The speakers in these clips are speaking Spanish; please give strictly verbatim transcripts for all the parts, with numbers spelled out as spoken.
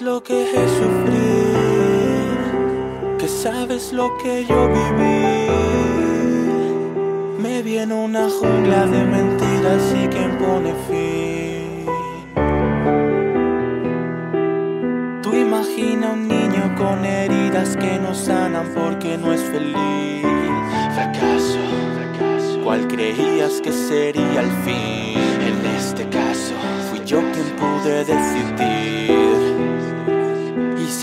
Lo que es sufrir, que sabes lo que yo viví. Me vi en una jungla de mentiras y quien pone fin. Tú imagina un niño con heridas que no sanan porque no es feliz. Fracaso, fracaso. ¿Cuál creías que sería el fin? En este caso fui yo quien pude decidir.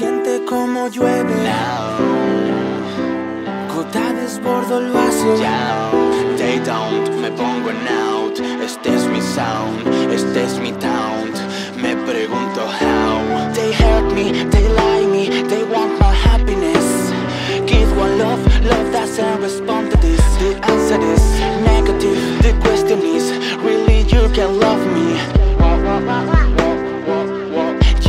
Siente como llueve, now. Gota desbordo lo hace. Down. They don't, me pongo en out. Este es mi sound, este es mi town. Me pregunto how. They hurt me, they lie me, they want my happiness. Give one love, love doesn't respond to this. The answer is negative. The question is, really you can love me?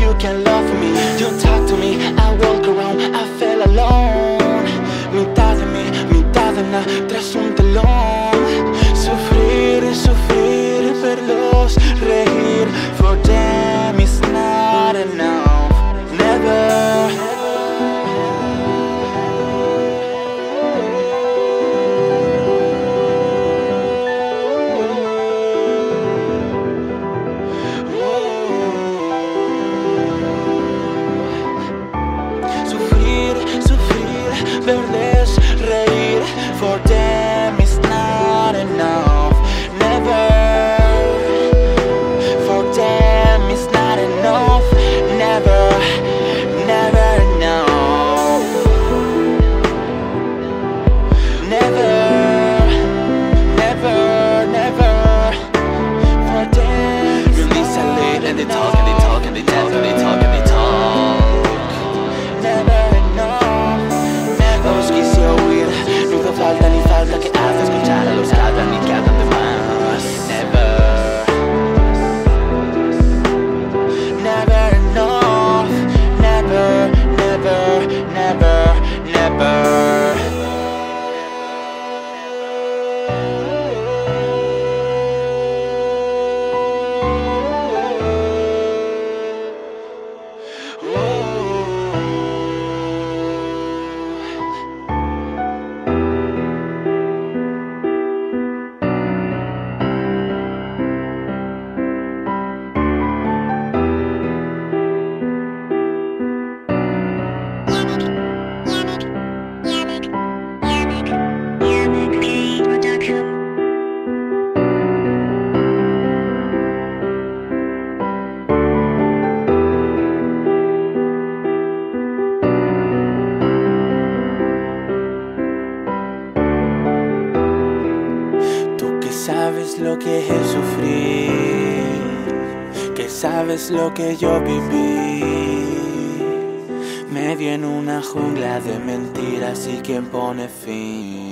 You can love me. You talk to me, I walk around, I feel alone. Mitad de mí, mitad de nada, tras un telón. Sufrir, sufrir, verlos reír. For them it's not enough, never. Verles reír, for them it's not enough, never. For them it's not enough, never, never enough, never, never, never. For them it's really not enough. And they talk and they talk and they talk and they talk and they talk. Falta ni falta que hace escuchar a los que hablan y que hablan de más. Never, never enough, never, never, never, never. Sabes lo que es sufrir, que sabes lo que yo viví. Me vi en una jungla de mentiras y quien pone fin.